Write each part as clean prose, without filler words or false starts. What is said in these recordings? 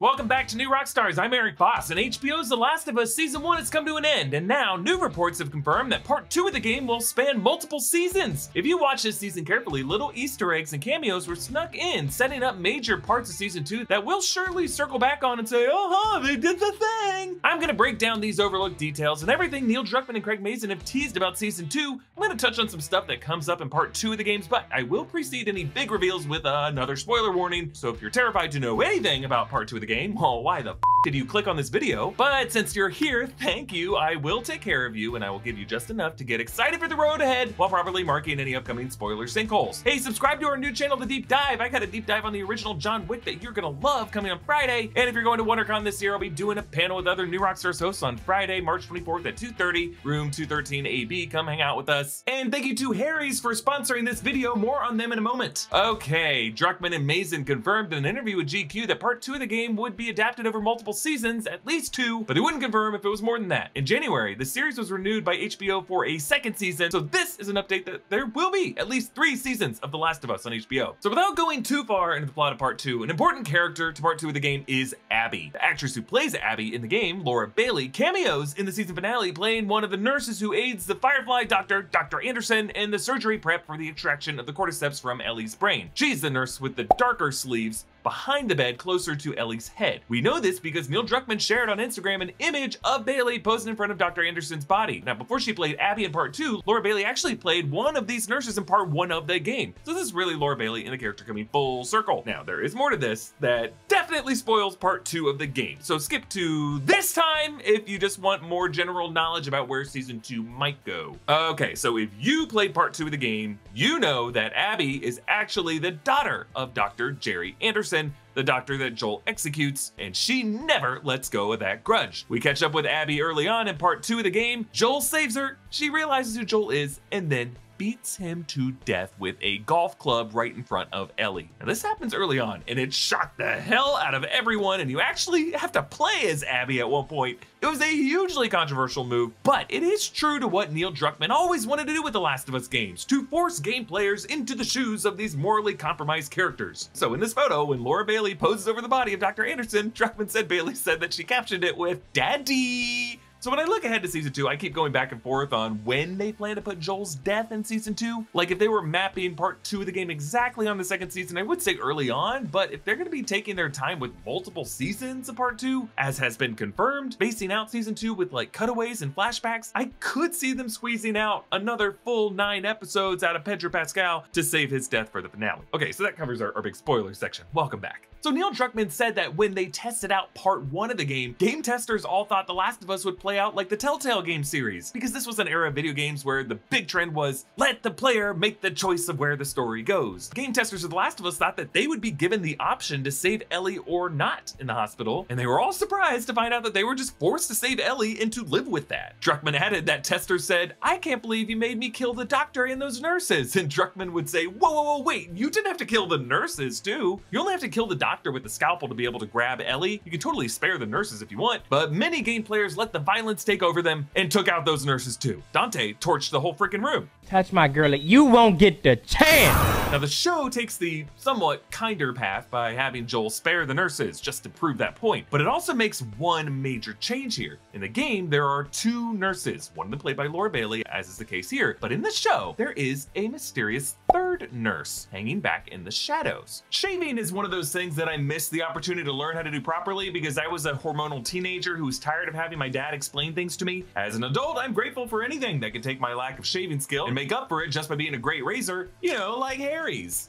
Welcome back to New Rockstars, I'm Erik Voss, and HBO's The Last of Us Season 1 has come to an end, and now new reports have confirmed that Part 2 of the game will span multiple seasons! If you watch this season carefully, little Easter eggs and cameos were snuck in, setting up major parts of Season 2 that we'll surely circle back on and say, "Oh, they did the thing!" I'm gonna break down these overlooked details and everything Neil Druckmann and Craig Mazin have teased about Season 2. I'm gonna touch on some stuff that comes up in Part 2 of the games, but I will precede any big reveals with another spoiler warning, so if you're terrified to know anything about Part 2 of the game, well, why the f did you click on this video? But since you're here, thank you. I will take care of you, and I will give you just enough to get excited for the road ahead while properly marking any upcoming spoiler sinkholes. Hey, subscribe to our new channel, The Deep Dive. I got a deep dive on the original John Wick that you're gonna love coming on Friday. And if you're going to WonderCon this year, I'll be doing a panel with other New Rockstars hosts on Friday, March 24th at 2:30, room 213 AB. Come hang out with us. And thank you to Harry's for sponsoring this video. More on them in a moment. Okay, Druckmann and Mazin confirmed in an interview with GQ that Part 2 of the game would be adapted over multiple seasons, at least two, but they wouldn't confirm if it was more than that. In January, the series was renewed by HBO for a second season, so this is an update that there will be at least 3 seasons of The Last of Us on HBO. So without going too far into the plot of Part 2, an important character to Part 2 of the game is Abby. The actress who plays Abby in the game, Laura Bailey, cameos in the season finale playing one of the nurses who aids the Firefly doctor, Dr. Anderson, in the surgery prep for the extraction of the cordyceps from Ellie's brain. She's the nurse with the darker sleeves behind the bed closer to Ellie's head. We know this because Neil Druckmann shared on Instagram an image of Bailey posing in front of Dr. Anderson's body. Now, before she played Abby in Part 2, Laura Bailey actually played one of these nurses in Part 1 of the game. So this is really Laura Bailey and the character coming full circle. Now, there is more to this that definitely spoils Part 2 of the game. So skip to this time if you just want more general knowledge about where Season 2 might go. Okay, so if you played Part 2 of the game, you know that Abby is actually the daughter of Dr. Jerry Anderson, the doctor that Joel executes, and she never lets go of that grudge. We catch up with Abby early on in Part 2 of the game. Joel saves her, she realizes who Joel is, and then beats him to death with a golf club right in front of Ellie. Now this happens early on, and it shocked the hell out of everyone, and you actually have to play as Abby at one point. It was a hugely controversial move, but it is true to what Neil Druckmann always wanted to do with The Last of Us games, to force game players into the shoes of these morally compromised characters. So in this photo, when Laura Bailey poses over the body of Dr. Anderson, Druckmann said Bailey said that she captioned it with, "Daddy." So when I look ahead to Season 2, I keep going back and forth on when they plan to put Joel's death in Season 2. Like, if they were mapping Part 2 of the game exactly on the second season, I would say early on, but if they're gonna be taking their time with multiple seasons of Part 2, as has been confirmed, basing out Season 2 with like cutaways and flashbacks, I could see them squeezing out another full 9 episodes out of Pedro Pascal to save his death for the finale. Okay, so that covers our big spoiler section. Welcome back. So Neil Druckmann said that when they tested out Part 1 of the game, game testers all thought The Last of Us would play out like the Telltale game series, because this was an era of video games where the big trend was, let the player make the choice of where the story goes. Game testers of The Last of Us thought that they would be given the option to save Ellie or not in the hospital, and they were all surprised to find out that they were just forced to save Ellie and to live with that. Druckmann added that testers said, "I can't believe you made me kill the doctor and those nurses." And Druckmann would say, "Whoa, whoa, whoa, wait, you didn't have to kill the nurses too. You only have to kill the doctor with the scalpel to be able to grab Ellie. You can totally spare the nurses if you want." But many game players let the violence take over them and took out those nurses too. Dante torched the whole freaking room. "Touch my girl, you won't get the chance." Now the show takes the somewhat kinder path by having Joel spare the nurses just to prove that point, but it also makes one major change here. In the game, there are 2 nurses, one of them played by Laura Bailey, as is the case here, but in the show, there is a mysterious third nurse hanging back in the shadows. Shaving is one of those things that I missed the opportunity to learn how to do properly because I was a hormonal teenager who was tired of having my dad explain things to me. As an adult, I'm grateful for anything that can take my lack of shaving skill and make up for it just by being a great razor, you know, like Harry's.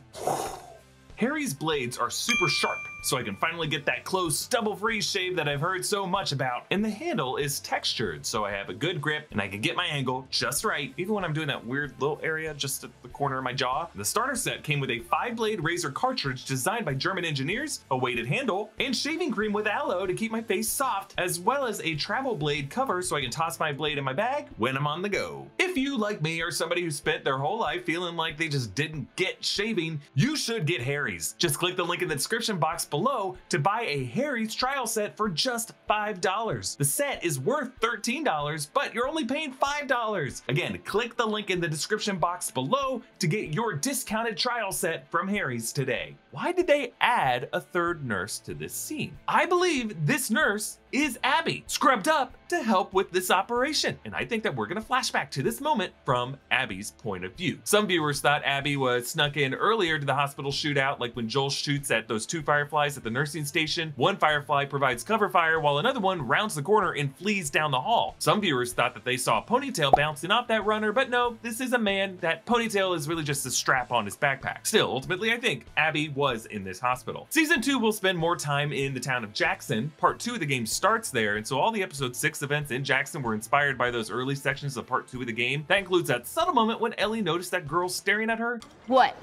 Harry's blades are super sharp, so I can finally get that close, stubble-free shave that I've heard so much about. And the handle is textured, so I have a good grip and I can get my angle just right, even when I'm doing that weird little area just at the corner of my jaw. The starter set came with a 5-blade razor cartridge designed by German engineers, a weighted handle, and shaving cream with aloe to keep my face soft, as well as a travel blade cover so I can toss my blade in my bag when I'm on the go. If you, like me, are somebody who spent their whole life feeling like they just didn't get shaving, you should get Harry's. Just click the link in the description box below to buy a Harry's trial set for just $5. The set is worth $13, but you're only paying $5. Again, click the link in the description box below to get your discounted trial set from Harry's today. Why did they add a third nurse to this scene? I believe this nurse is Abby, scrubbed up to help with this operation. And I think that we're gonna flashback to this moment from Abby's point of view. Some viewers thought Abby was snuck in earlier to the hospital shootout, like when Joel shoots at those two Fireflies at the nursing station. One Firefly provides cover fire while another one rounds the corner and flees down the hall. Some viewers thought that they saw a ponytail bouncing off that runner, but no, this is a man. That ponytail is really just a strap on his backpack. Still, ultimately, I think Abby was in this hospital. Season 2 will spend more time in the town of Jackson. Part 2 of the game starts there, and so all the episode 6 events in Jackson were inspired by those early sections of part 2 of the game. That includes that subtle moment when Ellie noticed that girl staring at her. What?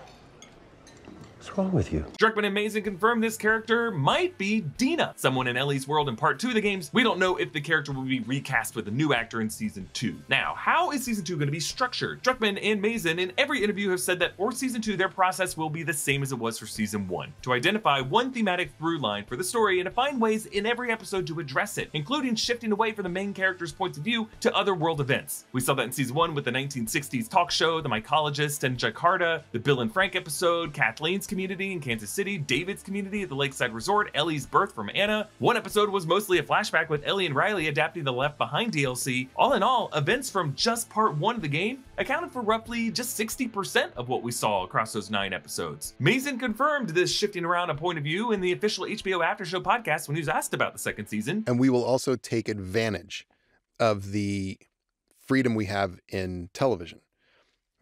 What's wrong with you? Druckmann and Mazin confirmed this character might be Dina, someone in Ellie's world in part 2 of the games. We don't know if the character will be recast with a new actor in season 2. Now, how is season 2 going to be structured? Druckmann and Mazin in every interview have said that for season 2, their process will be the same as it was for season 1, to identify one thematic through line for the story and to find ways in every episode to address it, including shifting away from the main character's points of view to other world events. We saw that in season 1 with the 1960s talk show, The Mycologist and Jakarta, the Bill and Frank episode, Kathleen's community in Kansas City, David's community at the Lakeside Resort, Ellie's birth from Anna. One episode was mostly a flashback with Ellie and Riley adapting the Left Behind DLC. All in all, events from just part 1 of the game accounted for roughly just 60% of what we saw across those 9 episodes. Mazin confirmed this shifting around a point of view in the official HBO After Show podcast when he was asked about the second season. And we will also take advantage of the freedom we have in television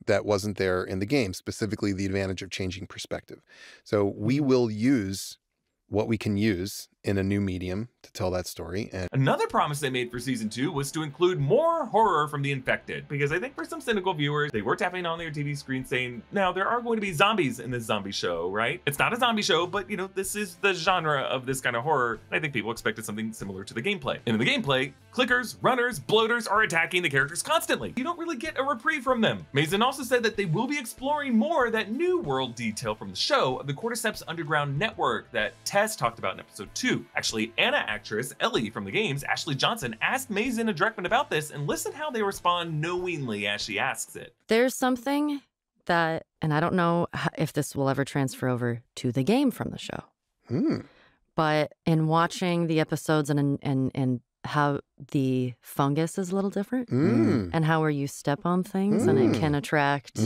that wasn't there in the game, specifically the advantage of changing perspective. So we will use what we can use in a new medium to tell that story. And another promise they made for season 2 was to include more horror from the infected, because I think for some cynical viewers, they were tapping on their TV screen saying, now there are going to be zombies in this zombie show, right? It's not a zombie show, but you know, this is the genre of this kind of horror. And I think people expected something similar to the gameplay. And in the gameplay, clickers, runners, bloaters are attacking the characters constantly. You don't really get a reprieve from them. Mazin also said that they will be exploring more that new world detail from the show of the Cordyceps underground network that Tess talked about in episode 2. Actually, Anna actress Ellie from the games, Ashley Johnson, asked Mazin and Druckmann about this, and listen how they respond knowingly as she asks it. There's something that, and I don't know if this will ever transfer over to the game from the show, but in watching the episodes and how the fungus is a little different and how where you step on things and it can attract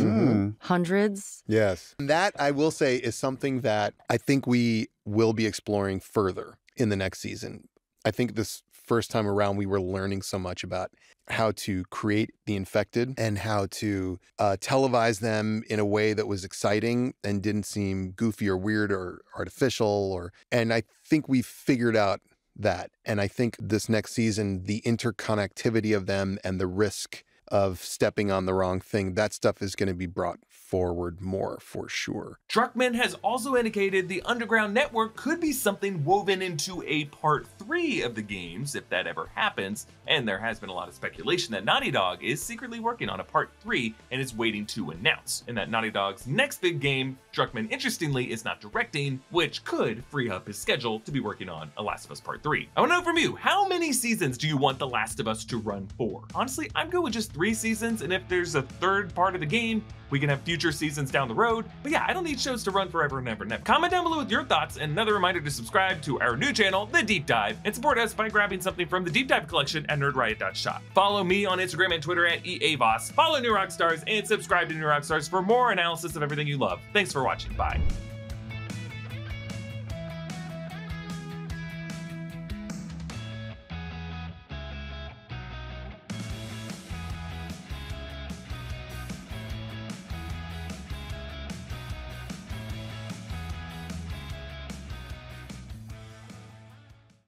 hundreds. Yes. And that, I will say, is something that I think we will be exploring further in the next season. I think this first time around, we were learning so much about how to create the infected and how to televise them in a way that was exciting and didn't seem goofy or weird or artificial. And I think we figured out that. And I think this next season, the interconnectivity of them and the risk of stepping on the wrong thing, that stuff is going to be brought forward more for sure. Druckmann has also indicated the underground network could be something woven into a part 3 of the games if that ever happens, and there has been a lot of speculation that Naughty Dog is secretly working on a part 3 and is waiting to announce, and that Naughty Dog's next big game, Druckmann interestingly is not directing, which could free up his schedule to be working on The Last of Us Part 3. I want to know from you, how many seasons do you want The Last of Us to run for? Honestly, I'm good with just 3 seasons, and if there's a third part of the game, we can have future seasons down the road. But yeah, I don't need shows to run forever and ever and ever. Comment down below with your thoughts, and another reminder to subscribe to our new channel, The Deep Dive, and support us by grabbing something from the Deep Dive collection at nerdriot.shop. Follow me on Instagram and Twitter at EAVoss. Follow New Rockstars and subscribe to New Rockstars for more analysis of everything you love. Thanks for watching. Bye.